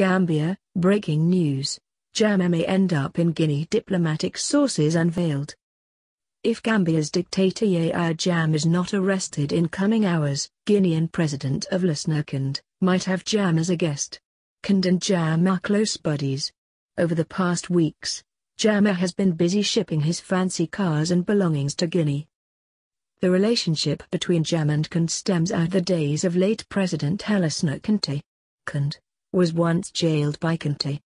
Gambia, breaking news. Jammeh may end up in Guinea, diplomatic sources unveiled. If Gambia's dictator Yahya Jammeh is not arrested in coming hours, Guinean president of Lansana Conté might have Jammeh as a guest. Kindi and Jammeh are close buddies. Over the past weeks, Jammeh has been busy shipping his fancy cars and belongings to Guinea. The relationship between Jammeh and Kindi stems out the days of late President Lansana Conté. Kindi was once jailed by Conté.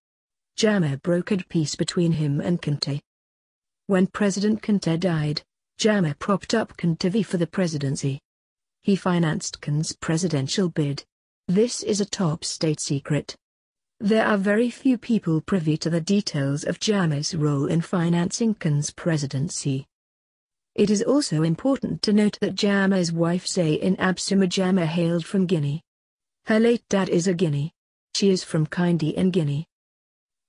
Jammeh brokered peace between him and Conté. When President Conté died, Jammeh propped up Conté for the presidency. He financed Conté's presidential bid. This is a top state secret. There are very few people privy to the details of Jammeh's role in financing Conté's presidency. It is also important to note that Jammeh's wife Zain Absima Jammeh hailed from Guinea. Her late dad is a Guinea. She is from Kindi in Guinea.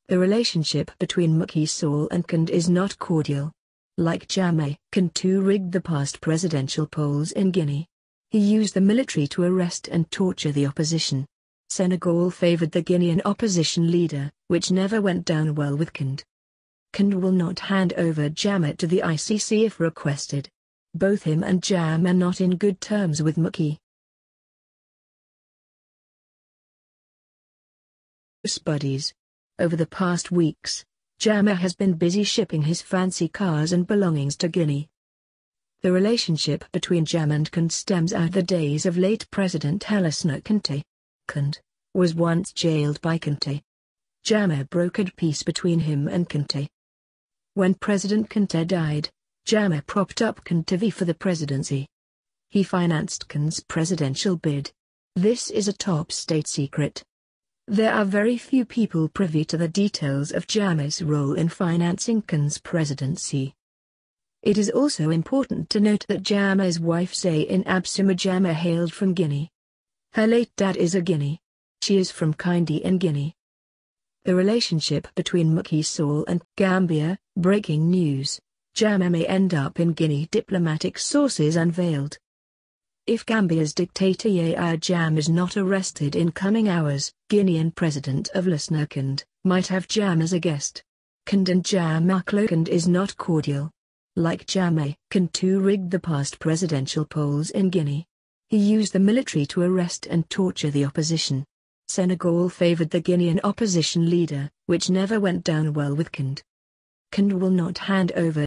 The relationship between Macky Sall and Kindi is not cordial. Like Jammeh, Kindi too rigged the past presidential polls in Guinea. He used the military to arrest and torture the opposition. Senegal favoured the Guinean opposition leader, which never went down well with Kindi. Kindi will not hand over Jammeh to the ICC if requested. Both him and Jammeh are not in good terms with Macky. Buddies. Over the past weeks, Jammeh has been busy shipping his fancy cars and belongings to Guinea. The relationship between Jammeh and Kindi stems out the days of late President Lansana Conté. Kindi was once jailed by Conté. Jammeh brokered peace between him and Conté. When President Conté died, Jammeh propped up Conté for the presidency. He financed Conté's presidential bid. This is a top state secret. There are very few people privy to the details of Jammeh's role in financing Conté's presidency. It is also important to note that Jammeh's wife Zain Absima Jammeh hailed from Guinea. Her late dad is a Guinea. She is from Kindi in Guinea. The relationship between Macky Sall and Gambia, breaking news. Jammeh may end up in Guinea, diplomatic sources unveiled. If Gambia's dictator Yahya Jammeh is not arrested in coming hours, Guinean president of Lansana Conté might have Jammeh as a guest. Kindi and Jammeh Conté is not cordial. Like Jammeh, Kindi too rigged the past presidential polls in Guinea. He used the military to arrest and torture the opposition. Senegal favoured the Guinean opposition leader, which never went down well with Kindi. Kindi will not hand over